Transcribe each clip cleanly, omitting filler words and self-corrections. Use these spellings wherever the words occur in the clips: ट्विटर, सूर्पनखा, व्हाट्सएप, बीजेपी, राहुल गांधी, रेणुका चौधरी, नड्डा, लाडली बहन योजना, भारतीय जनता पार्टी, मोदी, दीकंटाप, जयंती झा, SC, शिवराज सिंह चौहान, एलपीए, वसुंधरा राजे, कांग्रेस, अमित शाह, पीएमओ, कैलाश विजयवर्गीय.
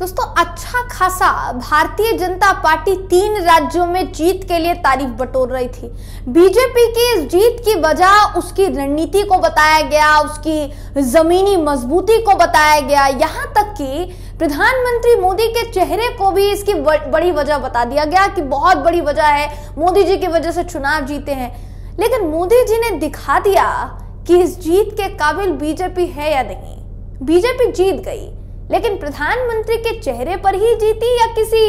दोस्तों अच्छा खासा भारतीय जनता पार्टी 3 राज्यों में जीत के लिए तारीफ बटोर रही थी। बीजेपी की इस जीत की वजह उसकी रणनीति को बताया गया, उसकी जमीनी मजबूती को बताया गया, यहाँ तक कि प्रधानमंत्री मोदी के चेहरे को भी इसकी बड़ी वजह बता दिया गया कि बहुत बड़ी वजह है, मोदी जी की वजह से चुनाव जीते हैं। लेकिन मोदी जी ने दिखा दिया कि इस जीत के काबिल बीजेपी है या नहीं। बीजेपी जीत गई, लेकिन प्रधानमंत्री के चेहरे पर ही जीती या किसी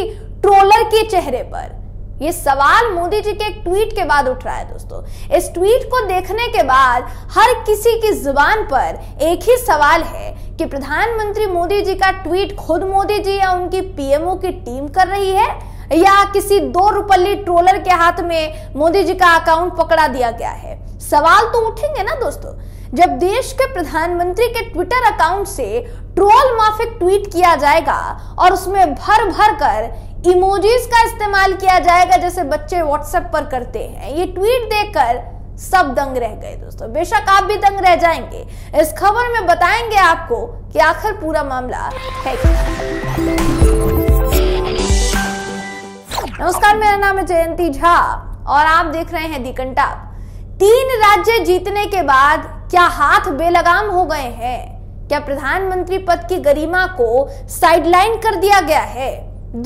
ट्रोलर के चेहरे पर, यह सवाल मोदी जी के एक ट्वीट के बाद उठ रहा है। दोस्तों इस ट्वीट को देखने के बाद हर किसी की जुबान पर एक ही सवाल है कि प्रधानमंत्री मोदी जी का ट्वीट खुद मोदी जी या उनकी पीएमओ की टीम कर रही है, या किसी 2 रुपल्ली ट्रोलर के हाथ में मोदी जी का अकाउंट पकड़ा दिया गया है। सवाल तो उठेंगे ना दोस्तों, जब देश के प्रधानमंत्री के ट्विटर अकाउंट से ट्रोल माफिक ट्वीट किया जाएगा और उसमें भर कर इमोजीज का इस्तेमाल किया जाएगा, जैसे बच्चे व्हाट्सएप पर करते हैं। ये ट्वीट देखकर सब दंग रह गए दोस्तों, बेशक आप भी दंग रह जाएंगे। इस खबर में बताएंगे आपको कि आखिर पूरा मामला है क्या। नमस्कार, मेरा नाम है जयंती झा और आप देख रहे हैं दीकंटाप। 3 राज्य जीतने के बाद क्या हाथ बेलगाम हो गए हैं? क्या प्रधानमंत्री पद की गरिमा को साइडलाइन कर दिया गया है?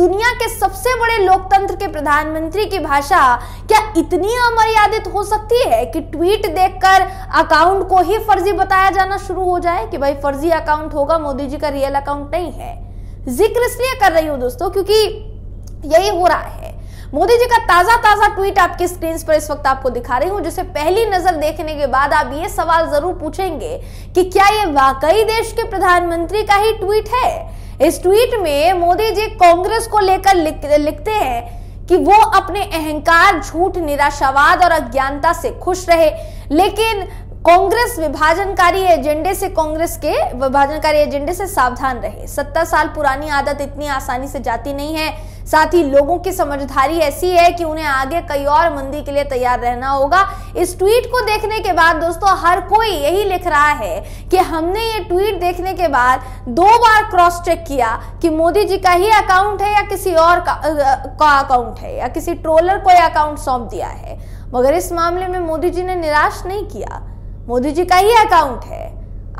दुनिया के सबसे बड़े लोकतंत्र के प्रधानमंत्री की भाषा क्या इतनी अमर्यादित हो सकती है कि ट्वीट देखकर अकाउंट को ही फर्जी बताया जाना शुरू हो जाए कि भाई फर्जी अकाउंट होगा, मोदी जी का रियल अकाउंट नहीं है। जिक्र इसलिए कर रही हूं दोस्तों क्योंकि यही हो रहा है। मोदी जी का ताजा ट्वीट आपकी स्क्रीन पर इस वक्त आपको दिखा रही हूं, जिसे पहली नजर देखने के बाद आप ये सवाल जरूर पूछेंगे कि क्या ये वाकई देश के प्रधानमंत्री का ही ट्वीट है। इस ट्वीट में मोदी जी कांग्रेस को लेकर लिखते हैं कि वो अपने अहंकार, झूठ, निराशावाद और अज्ञानता से खुश रहे, लेकिन कांग्रेस कांग्रेस के विभाजनकारी एजेंडे से सावधान रहे। 70 साल पुरानी आदत इतनी आसानी से जाती नहीं है। साथ ही लोगों की समझदारी ऐसी है कि उन्हें आगे कई और मंदी के लिए तैयार रहना होगा। इस ट्वीट को देखने के बाद दोस्तों हर कोई यही लिख रहा है कि हमने ये ट्वीट देखने के बाद 2 बार क्रॉस चेक किया कि मोदी जी का ही अकाउंट है या किसी और का अकाउंट है, या किसी ट्रोलर को यह अकाउंट सौंप दिया है। मगर इस मामले में मोदी जी ने निराश नहीं किया, मोदी जी का ही अकाउंट है।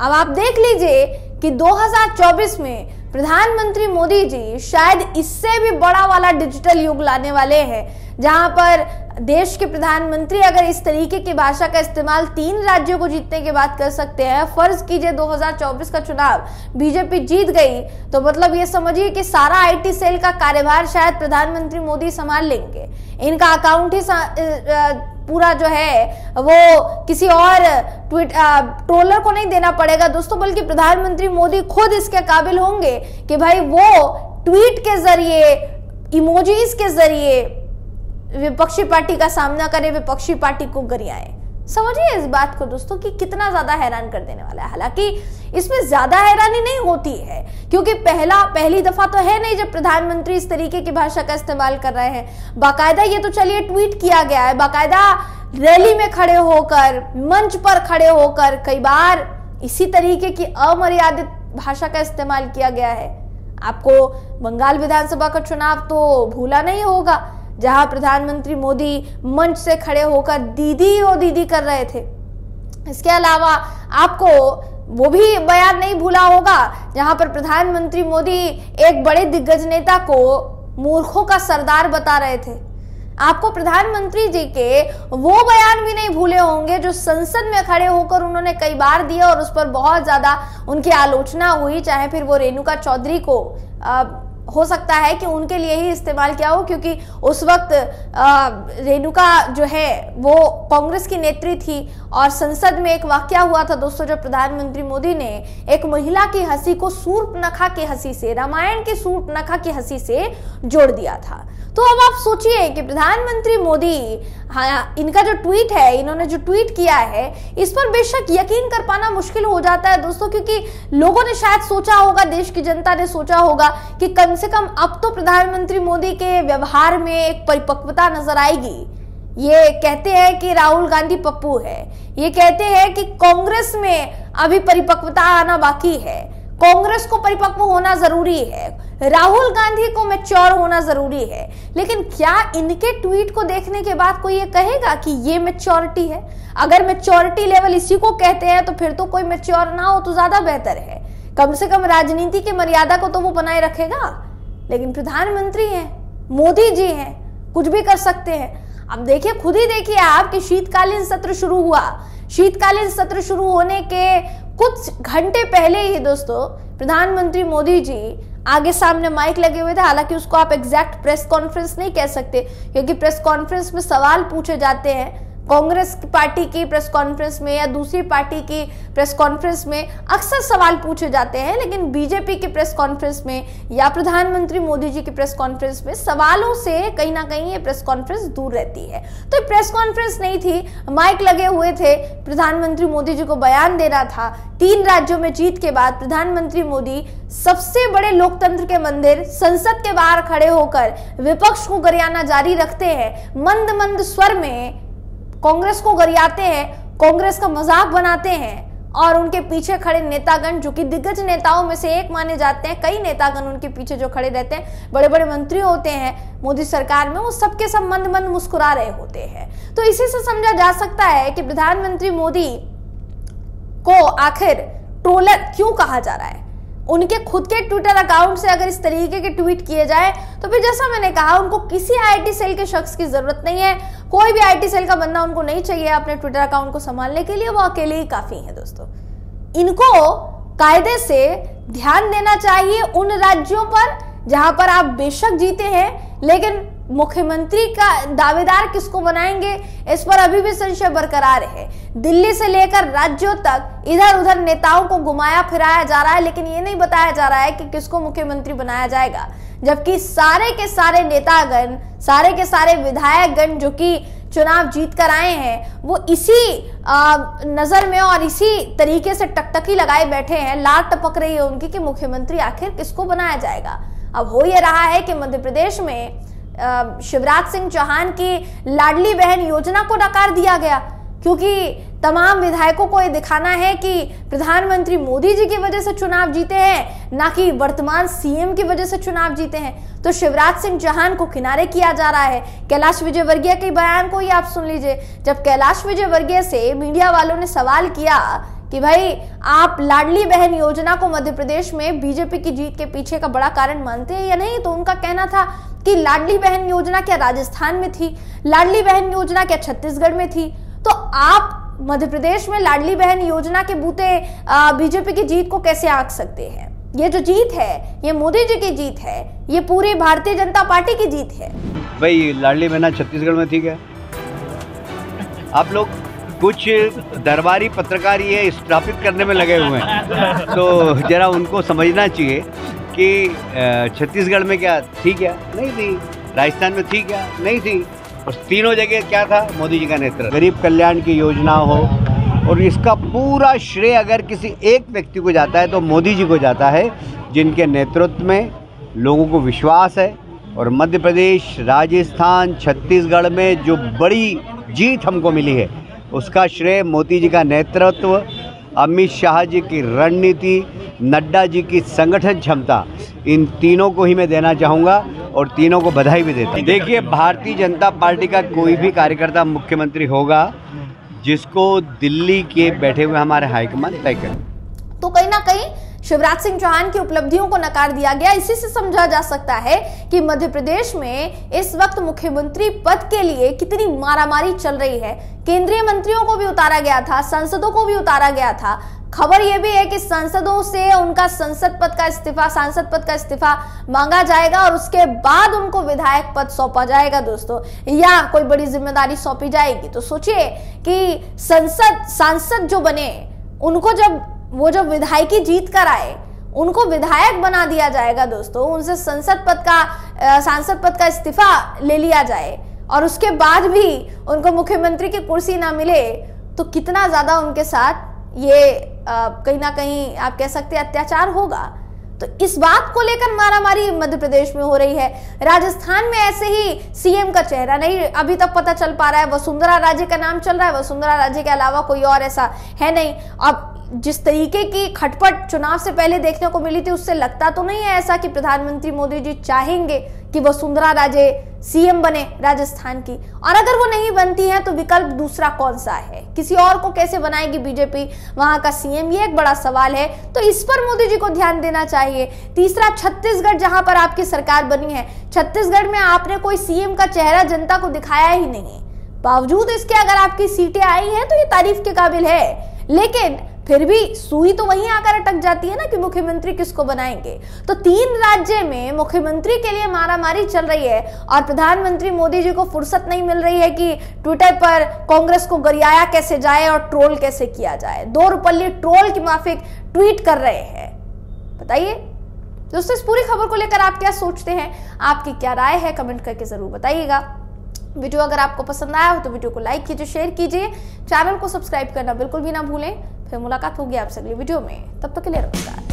अब आप देख लीजिए कि 2024 में प्रधानमंत्री मोदी जी शायद इससे भी बड़ा वाला डिजिटल युग लाने वाले हैं, जहां पर देश के प्रधानमंत्री अगर इस तरीके की भाषा का इस्तेमाल 3 राज्यों को जीतने के बाद कर सकते हैं। फर्ज कीजिए 2024 का चुनाव बीजेपी जीत गई तो मतलब ये समझिए कि सारा आईटी सेल का कार्यभार शायद प्रधानमंत्री मोदी संभाल लेंगे, इनका अकाउंट ही पूरा जो है वो किसी और ट्रोलर को नहीं देना पड़ेगा दोस्तों, बल्कि प्रधानमंत्री मोदी खुद इसके काबिल होंगे कि भाई वो ट्वीट के जरिए, इमोजीज के जरिए विपक्षी पार्टी का सामना करे, विपक्षी पार्टी को गरियाए। समझिए इस बात को दोस्तों कि कितना ज्यादा हैरान कर देने वाला है। हालांकि इसमें ज्यादा हैरानी नहीं होती है क्योंकि पहली दफा तो है नहीं जब प्रधानमंत्री इस तरीके की भाषा का इस्तेमाल कर रहे हैं। बाकायदा ये तो चलिए ट्वीट किया गया है, बाकायदा रैली में खड़े होकर, मंच पर खड़े होकर कई बार इसी तरीके की अमर्यादित भाषा का इस्तेमाल किया गया है। आपको बंगाल विधानसभा का चुनाव तो भूला नहीं होगा, जहां प्रधानमंत्री मोदी मंच से खड़े होकर दीदी और दीदी कर रहे थे। इसके अलावा आपको वो भी बयान नहीं भूला होगा जहां पर प्रधानमंत्री मोदी एक बड़े दिग्गज नेता को मूर्खों का सरदार बता रहे थे। आपको प्रधानमंत्री जी के वो बयान भी नहीं भूले होंगे जो संसद में खड़े होकर उन्होंने कई बार दिया और उस पर बहुत ज्यादा उनकी आलोचना हुई, चाहे फिर वो रेणुका चौधरी को हो सकता है कि उनके लिए ही इस्तेमाल किया हो, क्योंकि उस वक्त रेणुका जो है वो कांग्रेस की नेत्री थी और संसद में एक वाकया हुआ था दोस्तों जब प्रधानमंत्री मोदी ने एक महिला की हंसी को सूर्पनखा की हंसी से, रामायण की सूर्पनखा की हंसी से जोड़ दिया था। तो अब आप सोचिए कि प्रधानमंत्री मोदी, हाँ, इनका जो ट्वीट है, इन्होंने जो ट्वीट किया है, इस पर बेशक यकीन कर पाना मुश्किल हो जाता है दोस्तों, क्योंकि लोगों ने शायद सोचा होगा, देश की जनता ने सोचा होगा कि कम से कम अब तो प्रधानमंत्री मोदी के व्यवहार में एक परिपक्वता नजर आएगी। ये कहते हैं कि राहुल गांधी पप्पू है, ये कहते हैं कि कांग्रेस में अभी परिपक्वता आना बाकी है, कांग्रेस को परिपक्व होना जरूरी है, राहुल गांधी को मैच्योर होना जरूरी है, लेकिन क्या इनके ट्वीट को देखने के बाद कोई ये कहेगा कि ये मैच्योरिटी है? अगर मैच्योरिटी लेवल इसी को कहते हैं तो फिर तो कोई मैच्योर ना हो तो ज्यादा बेहतर है, कम से कम राजनीति की मर्यादा को तो वो बनाए रखेगा। लेकिन प्रधानमंत्री हैं, मोदी जी हैं, कुछ भी कर सकते हैं। अब देखिए, खुद ही देखिए आप कि शीतकालीन सत्र शुरू हुआ, शीतकालीन सत्र शुरू होने के कुछ घंटे पहले ही दोस्तों प्रधानमंत्री मोदी जी आगे सामने माइक लगे हुए थे। हालांकि उसको आप एग्जैक्ट प्रेस कॉन्फ्रेंस नहीं कह सकते क्योंकि प्रेस कॉन्फ्रेंस में सवाल पूछे जाते हैं, कांग्रेस पार्टी की प्रेस कॉन्फ्रेंस में या दूसरी पार्टी की प्रेस कॉन्फ्रेंस में अक्सर सवाल पूछे जाते हैं, लेकिन बीजेपी की प्रेस कॉन्फ्रेंस में या प्रधानमंत्री मोदी जी की प्रेस कॉन्फ्रेंस में सवालों से कहीं ना कहीं ये प्रेस कॉन्फ्रेंस दूर रहती है। तो ये प्रेस कॉन्फ्रेंस नहीं थी, माइक लगे हुए थे, प्रधानमंत्री मोदी जी को बयान देना था। 3 राज्यों में जीत के बाद प्रधानमंत्री मोदी सबसे बड़े लोकतंत्र के मंदिर संसद के बाहर खड़े होकर विपक्ष को गरियाना जारी रखते हैं, मंद मंद स्वर में कांग्रेस को गरियाते हैं, कांग्रेस का मजाक बनाते हैं और उनके पीछे खड़े नेतागण जो कि दिग्गज नेताओं में से एक माने जाते हैं, कई नेतागण उनके पीछे जो खड़े रहते हैं, बड़े बड़े मंत्री होते हैं मोदी सरकार में, वो सबके सब मंद मंद मुस्कुरा रहे होते हैं। तो इसी से समझा जा सकता है कि प्रधानमंत्री मोदी को आखिर ट्रोलर क्यों कहा जा रहा है। उनके खुद के ट्विटर अकाउंट से अगर इस तरीके के ट्वीट किए जाए तो फिर जैसा मैंने कहा उनको किसी आईटी सेल के शख्स की जरूरत नहीं है, कोई भी आईटी सेल का बंदा उनको नहीं चाहिए अपने ट्विटर अकाउंट को संभालने के लिए, वो अकेले ही काफी हैं दोस्तों। इनको कायदे से ध्यान देना चाहिए उन राज्यों पर जहां पर आप बेशक जीते हैं, लेकिन मुख्यमंत्री का दावेदार किसको बनाएंगे इस पर अभी भी संशय बरकरार है। दिल्ली से लेकर राज्यों तक इधर उधर नेताओं को घुमाया फिराया जा रहा है, लेकिन ये नहीं बताया जा रहा है कि किसको मुख्यमंत्री बनाया जाएगा, जबकि सारे के सारे नेतागण, सारे के सारे विधायकगण जो कि चुनाव जीत कर आए हैं वो इसी नजर में और इसी तरीके से टकटकी लगाए बैठे हैं, लात टपक रही है उनकी कि मुख्यमंत्री आखिर किसको बनाया जाएगा। अब हो यह रहा है कि मध्य प्रदेश में शिवराज सिंह चौहान की लाडली बहन योजना को नकार दिया गया क्योंकि तमाम विधायकों को ये दिखाना है कि प्रधानमंत्री मोदी जी की वजह से चुनाव जीते हैं, ना कि वर्तमान सीएम की वजह से चुनाव जीते हैं। तो शिवराज सिंह चौहान को किनारे किया जा रहा है। कैलाश विजयवर्गीय के बयान को ही आप सुन लीजिए, जब कैलाश विजयवर्गीय से मीडिया वालों ने सवाल किया कि भाई आप लाडली बहन योजना को मध्य प्रदेश में बीजेपी की जीत के पीछे का बड़ा कारण मानते हैं या नहीं, तो उनका कहना था कि लाडली बहन योजना क्या राजस्थान में थी, लाडली बहन योजना क्या छत्तीसगढ़ में थी, तो आप मध्य प्रदेश में लाडली बहन योजना के बूते बीजेपी की जीत को कैसे आंक सकते हैं? ये जो जीत है ये मोदी जी की जीत है, ये पूरी भारतीय जनता पार्टी की जीत है। भाई लाडली बहना छत्तीसगढ़ में थी क्या? आप लोग कुछ दरबारी पत्रकार ये स्थापित करने में लगे हुए हैं, तो जरा उनको समझना चाहिए कि छत्तीसगढ़ में क्या थी क्या नहीं थी, राजस्थान में थी क्या नहीं थी, और तीनों जगह क्या था? मोदी जी का नेतृत्व, गरीब कल्याण की योजना हो, और इसका पूरा श्रेय अगर किसी एक व्यक्ति को जाता है तो मोदी जी को जाता है, जिनके नेतृत्व में लोगों को विश्वास है। और मध्य प्रदेश, राजस्थान, छत्तीसगढ़ में जो बड़ी जीत हमको मिली है उसका श्रेय मोदी जी का नेतृत्व, अमित शाह जी की रणनीति, नड्डा जी की संगठन क्षमता, इन तीनों को ही मैं देना चाहूँगा और तीनों को बधाई भी देता हूँ। देखिए, भारतीय जनता पार्टी का कोई भी कार्यकर्ता मुख्यमंत्री होगा जिसको दिल्ली के बैठे हुए हमारे हाईकमान तय करें। तो कहीं ना कहीं शिवराज सिंह चौहान की उपलब्धियों को नकार दिया गया। इसी से समझा जा सकता है कि मध्य प्रदेश में इस वक्त मुख्यमंत्री पद के लिए कितनी मारामारी चल रही है। केंद्रीय मंत्रियों को भी उतारा गया था, सांसदों को भी उतारा गया था। खबर यह भी है कि सांसदों से उनका सांसद पद का इस्तीफा मांगा जाएगा और उसके बाद उनको विधायक पद सौंपा जाएगा दोस्तों, या कोई बड़ी जिम्मेदारी सौंपी जाएगी। तो सोचिए कि सांसद जो बने उनको जब विधायकी जीत कर आए उनको विधायक बना दिया जाएगा दोस्तों, उनसे सांसद पद का इस्तीफा ले लिया जाए और उसके बाद भी उनको मुख्यमंत्री की कुर्सी ना मिले तो कितना ज्यादा उनके साथ ये कहीं ना कहीं आप कह सकते हैं अत्याचार होगा। तो इस बात को लेकर मारामारी मध्य प्रदेश में हो रही है। राजस्थान में ऐसे ही सीएम का चेहरा नहीं अभी तक पता चल पा रहा है, वसुंधरा राजे का नाम चल रहा है, वसुंधरा राजे के अलावा कोई और ऐसा है नहीं। अब जिस तरीके की खटपट चुनाव से पहले देखने को मिली थी, उससे लगता तो नहीं है ऐसा कि प्रधानमंत्री मोदी जी चाहेंगे कि वसुंधरा राजे सीएम बने राजस्थान की। और अगर वो नहीं बनती है तो विकल्प दूसरा कौन सा है, किसी और को कैसे बनाएगी बीजेपी वहां का सीएम, ये एक बड़ा सवाल है। तो इस पर मोदी जी को ध्यान देना चाहिए। तीसरा, छत्तीसगढ़ जहां पर आपकी सरकार बनी है, छत्तीसगढ़ में आपने कोई सीएम का चेहरा जनता को दिखाया ही नहीं, बावजूद इसके अगर आपकी सीटें आई हैं तो ये तारीफ के काबिल है। लेकिन फिर भी सुई तो वहीं आकर अटक जाती है ना कि मुख्यमंत्री किसको बनाएंगे। तो 3 राज्य में मुख्यमंत्री के लिए मारामारी चल रही है और प्रधानमंत्री मोदी जी को फुर्सत नहीं मिल रही है कि ट्विटर पर कांग्रेस को गरियाया कैसे जाए और ट्रोल कैसे किया जाए। 2 रुपये ट्रोल की माफिक ट्वीट कर रहे हैं। बताइए दोस्तों, इस पूरी खबर को लेकर आप क्या सोचते हैं, आपकी क्या राय है, कमेंट करके जरूर बताइएगा। वीडियो अगर आपको पसंद आया हो तो वीडियो को लाइक कीजिए, शेयर कीजिए, चैनल को सब्सक्राइब करना बिल्कुल भी ना भूलें। फिर मुलाकात होगी आपसे अगली वीडियो में, तब तक के लिए नमस्कार।